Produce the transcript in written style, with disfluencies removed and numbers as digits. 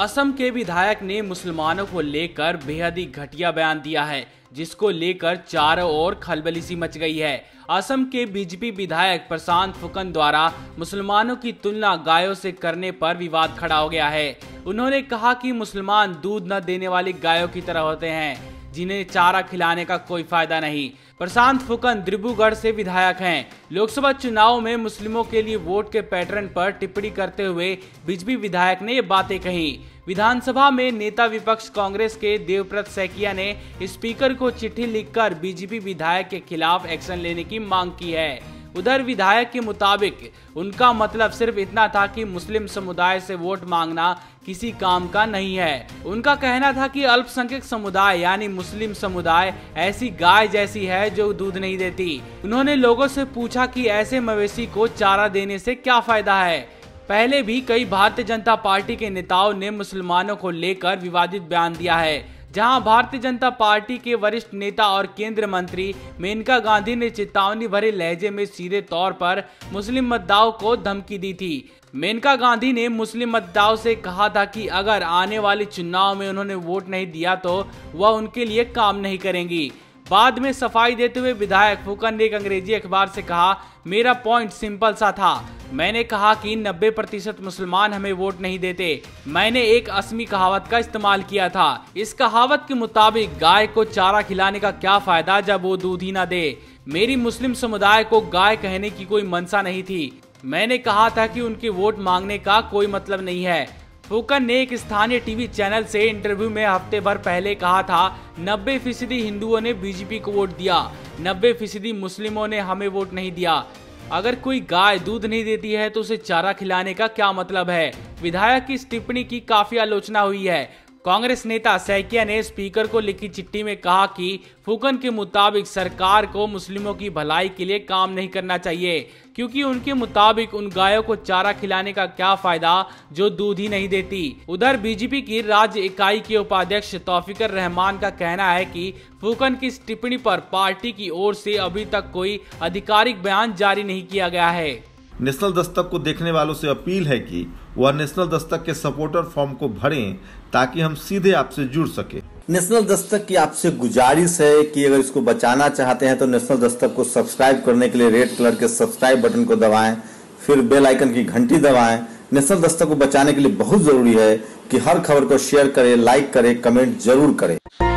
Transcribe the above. असम के विधायक ने मुसलमानों को लेकर बेहद ही घटिया बयान दिया है, जिसको लेकर चारों ओर खलबली सी मच गई है। असम के बीजेपी विधायक प्रशांत फुकन द्वारा मुसलमानों की तुलना गायों से करने पर विवाद खड़ा हो गया है। उन्होंने कहा कि मुसलमान दूध न देने वाली गायों की तरह होते हैं, जिन्हें चारा खिलाने का कोई फायदा नहीं। प्रशांत फुकन डिब्रूगढ़ से विधायक हैं। लोकसभा चुनाव में मुस्लिमों के लिए वोट के पैटर्न पर टिप्पणी करते हुए बीजेपी विधायक ने ये बातें कही। विधानसभा में नेता विपक्ष कांग्रेस के देवप्रत सैकिया ने स्पीकर को चिट्ठी लिखकर बीजेपी विधायक के खिलाफ एक्शन लेने की मांग की है। उधर विधायक के मुताबिक उनका मतलब सिर्फ इतना था कि मुस्लिम समुदाय से वोट मांगना किसी काम का नहीं है। उनका कहना था कि अल्पसंख्यक समुदाय यानी मुस्लिम समुदाय ऐसी गाय जैसी है जो दूध नहीं देती। उन्होंने लोगों से पूछा कि ऐसे मवेशी को चारा देने से क्या फायदा है। पहले भी कई भारतीय जनता पार्टी के नेताओं ने मुसलमानों को लेकर विवादित बयान दिया है, जहां भारतीय जनता पार्टी के वरिष्ठ नेता और केंद्रीय मंत्री मेनका गांधी ने चेतावनी भरे लहजे में सीधे तौर पर मुस्लिम मतदाताओं को धमकी दी थी। मेनका गांधी ने मुस्लिम मतदाताओं से कहा था कि अगर आने वाले चुनाव में उन्होंने वोट नहीं दिया तो वह उनके लिए काम नहीं करेंगी। बाद में सफाई देते हुए विधायक फुकन ने एक अंग्रेजी अखबार से कहा, मेरा पॉइंट सिंपल सा था, मैंने कहा कि 90% मुसलमान हमें वोट नहीं देते। मैंने एक असमी कहावत का इस्तेमाल किया था। इस कहावत के मुताबिक गाय को चारा खिलाने का क्या फायदा जब वो दूध ही ना दे। मेरी मुस्लिम समुदाय को गाय कहने की कोई मंशा नहीं थी। मैंने कहा था कि उनके वोट मांगने का कोई मतलब नहीं है। फुकन ने एक स्थानीय टीवी चैनल से इंटरव्यू में हफ्ते भर पहले कहा था, 90% हिंदुओं ने बीजेपी को वोट दिया, 90% मुस्लिमों ने हमें वोट नहीं दिया। अगर कोई गाय दूध नहीं देती है तो उसे चारा खिलाने का क्या मतलब है। विधायक की इस टिप्पणी की काफी आलोचना हुई है। कांग्रेस नेता सैकिया ने स्पीकर को लिखी चिट्ठी में कहा कि फुकन के मुताबिक सरकार को मुस्लिमों की भलाई के लिए काम नहीं करना चाहिए, क्योंकि उनके मुताबिक उन गायों को चारा खिलाने का क्या फायदा जो दूध ही नहीं देती। उधर बीजेपी की राज्य इकाई के उपाध्यक्ष तौफिकर रहमान का कहना है कि फुकन की इस टिप्पणी पर पार्टी की ओर से अभी तक कोई आधिकारिक बयान जारी नहीं किया गया है। नेशनल दस्तक को देखने वालों से अपील है कि वह नेशनल दस्तक के सपोर्टर फॉर्म को भरें ताकि हम सीधे आपसे जुड़ सके। नेशनल दस्तक की आपसे गुजारिश है कि अगर इसको बचाना चाहते हैं तो नेशनल दस्तक को सब्सक्राइब करने के लिए रेड कलर के सब्सक्राइब बटन को दबाएं, फिर बेल आइकन की घंटी दबाएं। नेशनल दस्तक को बचाने के लिए बहुत जरूरी है कि हर खबर को शेयर करें, लाइक करें, कमेंट जरूर करें।